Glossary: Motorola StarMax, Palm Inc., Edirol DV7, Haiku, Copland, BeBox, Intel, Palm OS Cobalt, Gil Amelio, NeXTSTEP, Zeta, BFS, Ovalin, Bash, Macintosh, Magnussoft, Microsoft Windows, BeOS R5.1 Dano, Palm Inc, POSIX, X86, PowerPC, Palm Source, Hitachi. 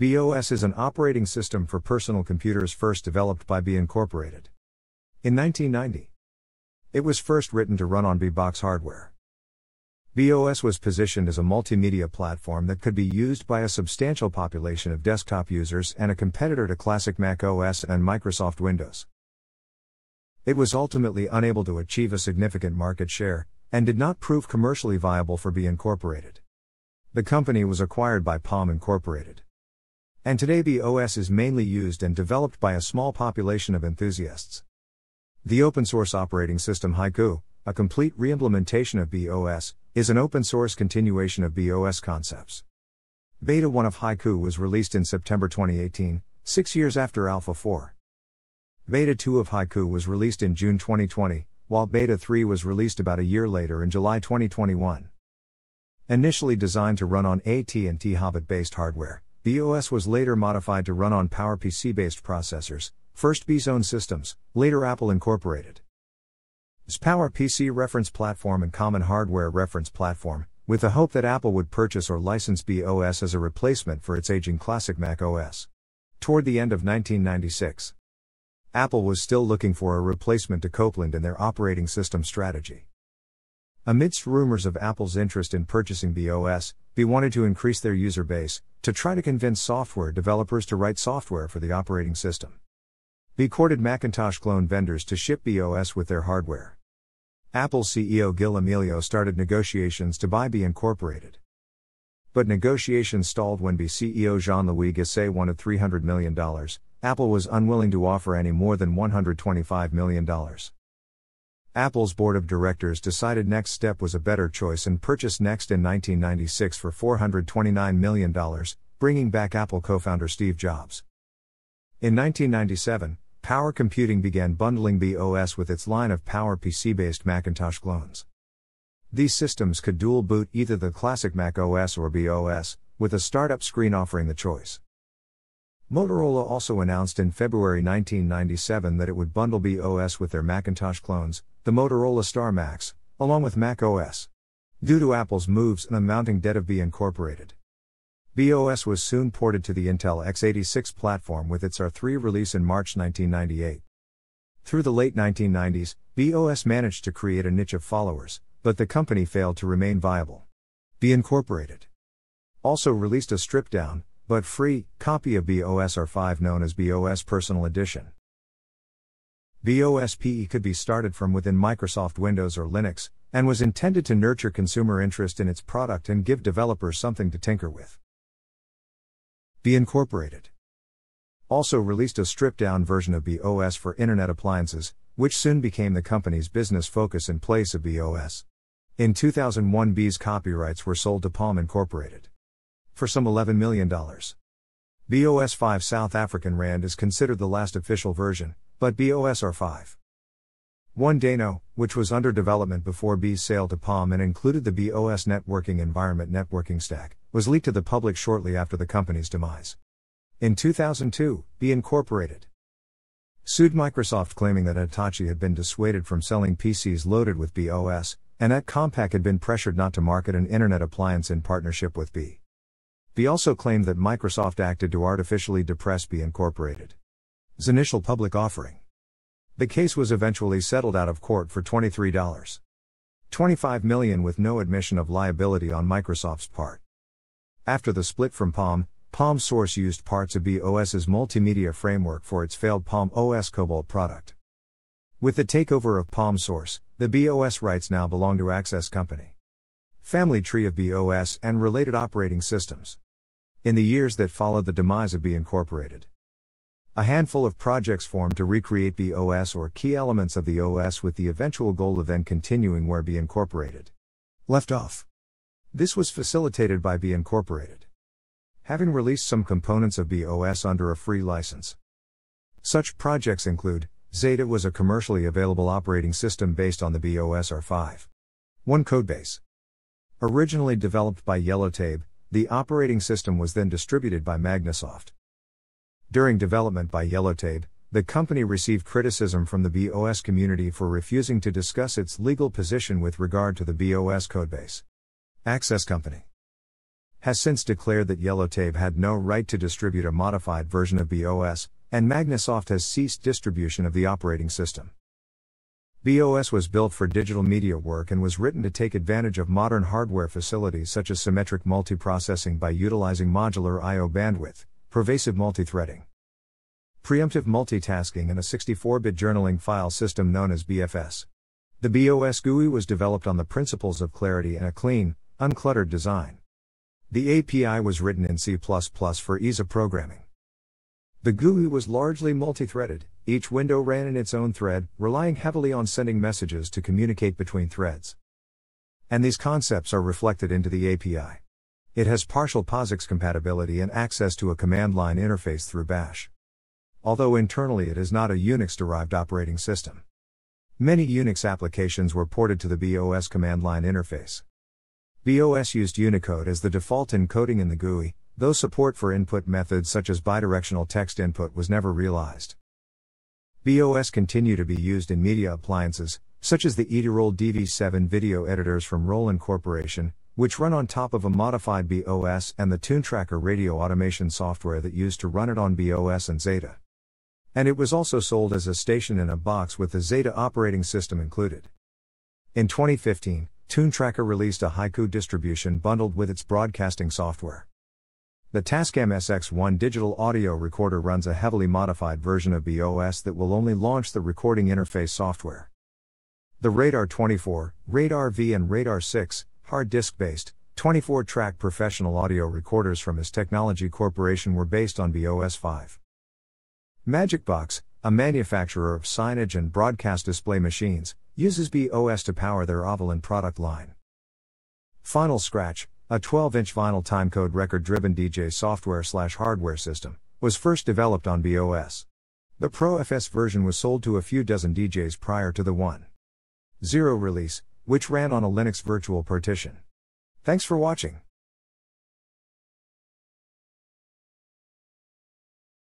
BeOS is an operating system for personal computers first developed by Be Incorporated. In 1990, it was first written to run on BeBox hardware. BeOS was positioned as a multimedia platform that could be used by a substantial population of desktop users and a competitor to Classic Mac OS and Microsoft Windows. It was ultimately unable to achieve a significant market share, and did not prove commercially viable for Be Incorporated. The company was acquired by Palm Incorporated. And today BeOS is mainly used and developed by a small population of enthusiasts. The open-source operating system Haiku, a complete re-implementation of BeOS, is an open-source continuation of BeOS concepts. Beta 1 of Haiku was released in September 2018, 6 years after Alpha 4. Beta 2 of Haiku was released in June 2020, while Beta 3 was released about a year later in July 2021. Initially designed to run on AT&T Hobbit-based hardware, BeOS was later modified to run on PowerPC-based processors, first Be's own systems, later Apple Incorporated. It's PowerPC reference platform and common hardware reference platform, with the hope that Apple would purchase or license BeOS as a replacement for its aging Classic Mac OS. Toward the end of 1996, Apple was still looking for a replacement to Copland in their operating system strategy. Amidst rumors of Apple's interest in purchasing BeOS, Be wanted to increase their user base, to try to convince software developers to write software for the operating system. Be courted Macintosh clone vendors to ship BeOS with their hardware. Apple CEO Gil Amelio started negotiations to buy Be Incorporated. But negotiations stalled when Be CEO Jean-Louis Gassée wanted $300 million, Apple was unwilling to offer any more than $125 million. Apple's board of directors decided NeXTSTEP was a better choice and purchased NeXT in 1996 for $429 million, bringing back Apple co-founder Steve Jobs. In 1997, Power Computing began bundling BeOS with its line of PowerPC-based Macintosh clones. These systems could dual boot either the Classic Mac OS or BeOS, with a startup screen offering the choice. Motorola also announced in February 1997 that it would bundle BeOS with their Macintosh clones, the Motorola StarMax, along with Mac OS. Due to Apple's moves and the mounting debt of Be Incorporated, BeOS was soon ported to the Intel x86 platform with its R3 release in March 1998. Through the late 1990s, BeOS managed to create a niche of followers, but the company failed to remain viable. Be Incorporated also released a stripped-down, but free, copy of BeOS R5 known as BeOS Personal Edition. BeOS PE could be started from within Microsoft Windows or Linux, and was intended to nurture consumer interest in its product and give developers something to tinker with. Be Incorporated also released a stripped-down version of BeOS for Internet appliances, which soon became the company's business focus in place of BeOS. In 2001, Be's copyrights were sold to Palm Incorporated for some $11 million. BeOS 5 South African Rand is considered the last official version, but BeOS R5.1 Dano, which was under development before Be's sale to Palm and included the BeOS networking environment networking stack, was leaked to the public shortly after the company's demise. In 2002, Be Incorporated sued Microsoft claiming that Hitachi had been dissuaded from selling PCs loaded with BeOS, and that Compaq had been pressured not to market an internet appliance in partnership with Be. Be also claimed that Microsoft acted to artificially depress Be Incorporated's initial public offering. The case was eventually settled out of court for $23.25 million with no admission of liability on Microsoft's part. After the split from Palm, Palm Source used parts of BeOS's multimedia framework for its failed Palm OS Cobalt product. With the takeover of Palm Source, the BeOS rights now belong to Access Company. Family tree of BeOS and related operating systems. In the years that followed the demise of Be Incorporated, a handful of projects formed to recreate BeOS or key elements of the OS with the eventual goal of then continuing where Be Incorporated left off. This was facilitated by Be Incorporated having released some components of BeOS under a free license. Such projects include, Zeta was a commercially available operating system based on the BeOS R5.1 codebase. Originally developed by YellowTab, the operating system was then distributed by Magnussoft. During development by YellowTab, the company received criticism from the BeOS community for refusing to discuss its legal position with regard to the BeOS codebase. Access Company has since declared that YellowTab had no right to distribute a modified version of BeOS, and Magnussoft has ceased distribution of the operating system. BeOS was built for digital media work and was written to take advantage of modern hardware facilities such as symmetric multiprocessing by utilizing modular I/O bandwidth, pervasive multithreading, preemptive multitasking, and a 64-bit journaling file system known as BFS. The BOS GUI was developed on the principles of clarity and a clean, uncluttered design. The API was written in C++ for ease of programming. The GUI was largely multithreaded. Each window ran in its own thread, relying heavily on sending messages to communicate between threads. And these concepts are reflected into the API. It has partial POSIX compatibility and access to a command line interface through Bash. Although internally it is not a Unix-derived operating system. Many Unix applications were ported to the BOS command line interface. BOS used Unicode as the default encoding in the GUI, though support for input methods such as bidirectional text input was never realized. BOS continue to be used in media appliances, such as the Edirol DV7 video editors from Roland Corporation, which run on top of a modified BOS, and the TuneTracker radio automation software that used to run it on BOS and Zeta. And it was also sold as a station in a box with the Zeta operating system included. In 2015, TuneTracker released a Haiku distribution bundled with its broadcasting software. The Tascam SX-1 digital audio recorder runs a heavily modified version of BOS that will only launch the recording interface software. The Radar 24, Radar V and Radar 6, hard disk-based, 24-track professional audio recorders from his technology corporation were based on BOS 5. Magicbox, a manufacturer of signage and broadcast display machines, uses BOS to power their Ovalin product line. Final Scratch, a 12-inch vinyl timecode record-driven DJ software/hardware system, was first developed on BOS. The ProFS version was sold to a few dozen DJs prior to the 1.0 release, which ran on a Linux virtual partition. Thanks for watching.